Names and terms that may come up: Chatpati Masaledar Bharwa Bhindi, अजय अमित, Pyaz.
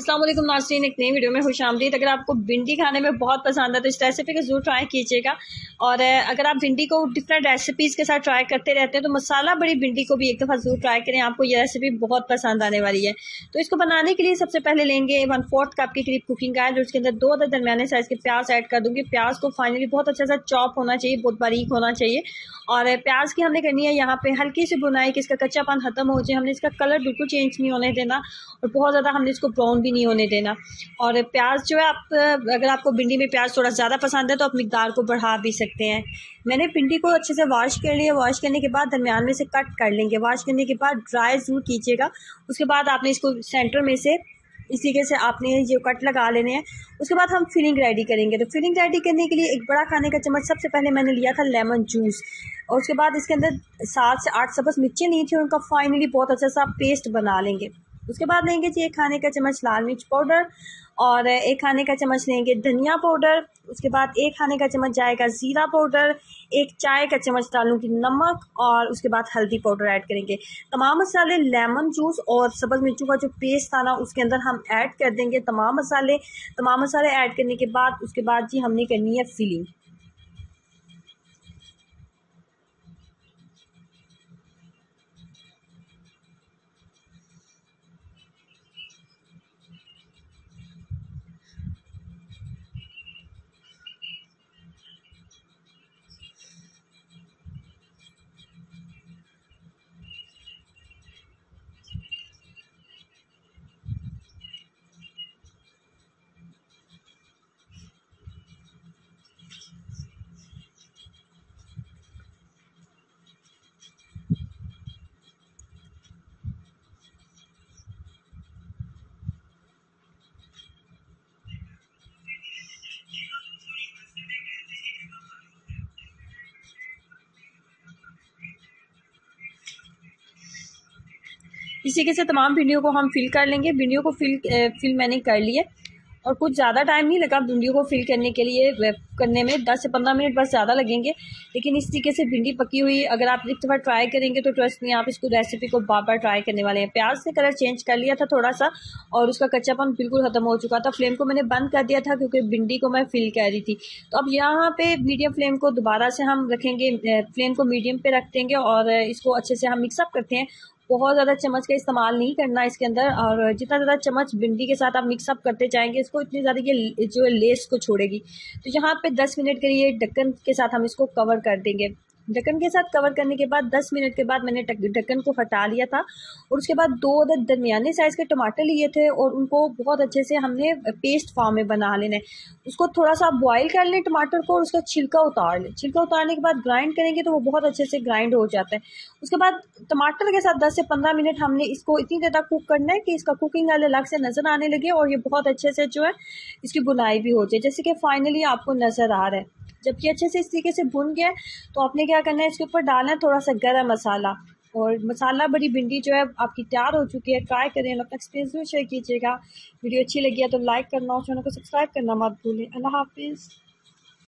अस्सलाम वालेकुम नाज़रीन, एक नई वीडियो में खुश आमदीद। अगर आपको भिंडी खाने में बहुत पसंद है तो इस रेसिपी को ज़रूर ट्राई कीजिएगा। और अगर आप भिंडी को डिफरेंट रेसिपीज़ के साथ ट्राई करते रहते हैं तो मसाला बड़ी भिंडी को भी एक दफ़ा ज़रूर ट्राई करें, आपको यह रेसिपी बहुत पसंद आने वाली है। तो इसको बनाने के लिए सबसे पहले लेंगे 1/4 कप के करीब कुकिंग ऑयल और उसके अंदर 2 अदर दरमियाने साइज़ के प्याज ऐड कर दूँगी। प्याज को फाइनली बहुत अच्छा सा चॉप होना चाहिए, बहुत बारीक होना चाहिए। और प्याज की हमने करनी है यहाँ पर हल्की सी भुनाई कि इसका कच्चापन ख़त्म हो जाए। हमने इसका कलर बिल्कुल चेंज नहीं होने देना और बहुत ज़्यादा हमने इसको ब्राउन भी नहीं होने देना। और प्याज जो है, अगर आपको भिंडी में प्याज थोड़ा ज़्यादा पसंद है तो आप मिकदार को बढ़ा भी सकते हैं। मैंने भिंडी को अच्छे से वॉश कर लिया। वॉश करने के बाद दरमियान में से कट कर लेंगे। वॉश करने के बाद ड्राई ज़रूर कीजिएगा। उसके बाद आपने इसको सेंटर में से इस तरीके से आपने ये कट लगा लेने हैं। उसके बाद हम फिलिंग रेडी करेंगे। तो फिलिंग रेडी करने के लिए एक बड़ा खाने का चम्मच सबसे पहले मैंने लिया था लेमन जूस और उसके बाद इसके अंदर 7 से 8 चम्मच मिर्ची ली थी, उनका फाइनली बहुत अच्छा सा पेस्ट बना लेंगे। उसके बाद लेंगे जी 1 खाने का चम्मच लाल मिर्च पाउडर और 1 खाने का चम्मच लेंगे धनिया पाउडर। उसके बाद 1 खाने का चम्मच जाएगा ज़ीरा पाउडर, 1 चाय का चम्मच डालूंगी नमक और उसके बाद हल्दी पाउडर ऐड करेंगे। तमाम मसाले लेमन जूस और सब्ज़ मिर्चों का जो पेस्ट था ना उसके अंदर हम ऐड कर देंगे तमाम मसाले ऐड करने के बाद उसके बाद जी हमने करनी है फिलिंग। इसी के साथ तमाम भिंडियों को हम फिल कर लेंगे। भिंडियों को फिल मैंने कर लिए और कुछ ज़्यादा टाइम नहीं लगा। भिंडियों को फिल करने के लिए करने में 10 से 15 मिनट बस ज़्यादा लगेंगे, लेकिन इस तरीके से भिंडी पकी हुई अगर आप एक बार ट्राई करेंगे तो ट्रस्ट में आप इसको रेसिपी को बार बार ट्राई करने वाले हैं। प्याज ने कलर चेंज कर लिया था थोड़ा सा और उसका कच्चापन बिल्कुल ख़त्म हो चुका था। फ्लेम को मैंने बंद कर दिया था क्योंकि भिंडी को मैं फिल कर रही थी। तो अब यहाँ पर मीडियम फ्लेम को दोबारा से हम रखेंगे, फ्लेम को मीडियम पर रख देंगे और इसको अच्छे से हम मिक्सअप करते हैं। बहुत ज़्यादा चम्मच का इस्तेमाल नहीं करना इसके अंदर और जितना ज़्यादा चम्मच भिंडी के साथ आप मिक्सअप करते जाएंगे इसको इतनी ज़्यादा ये जो लेस को छोड़ेगी। तो यहाँ पे 10 मिनट के लिए ढक्कन के साथ हम इसको कवर कर देंगे। ढक्कन के साथ कवर करने के बाद 10 मिनट के बाद मैंने ढक्कन को हटा लिया था और उसके बाद 2 अदद दरमियाने साइज़ के टमाटर लिए थे और उनको बहुत अच्छे से हमने पेस्ट फॉर्म में बना लेना है। उसको थोड़ा सा बॉईल कर लें टमाटर को और उसका छिलका उतार लें। छिलका उतारने के बाद ग्राइंड करेंगे तो वो बहुत अच्छे से ग्राइंड हो जाता है। उसके बाद टमाटर के साथ 10 से 15 मिनट हमने इसको इतनी ज़्यादा कुक करना है कि इसका कुकिंग ऑयल अलग से नज़र आने लगे और ये बहुत अच्छे से जो है इसकी बुनाई भी हो जाए, जैसे कि फाइनली आपको नज़र आ रहा है। जबकि अच्छे से इस तरीके से भुन गया तो आपने क्या करना है, इसके ऊपर डालना है थोड़ा सा गरम मसाला और मसाला बड़ी भिंडी जो है आपकी तैयार हो चुकी है। ट्राई करें, अपना एक्सपीरियंस जरूर शेयर कीजिएगा। वीडियो अच्छी लगी है तो लाइक करना और चैनल को सब्सक्राइब करना मत भूलें। अल्लाह हाफिज़।